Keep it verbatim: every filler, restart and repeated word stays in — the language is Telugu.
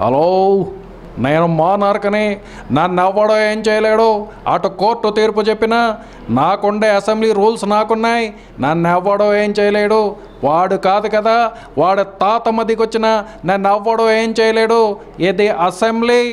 Hello? నేను మోనార్కని నన్నెవ్వడో ఏం చేయలేడు. అటు కోర్టు తీర్పు చెప్పినా నాకుండే అసెంబ్లీ రూల్స్ నాకున్నాయి. నన్నెవ్వడో ఏం చేయలేడు. వాడు కాదు కదా, వాడు తాత మదికొచ్చినా నన్నెవ్వడో ఏం చేయలేడు. ఇది అసెంబ్లీ.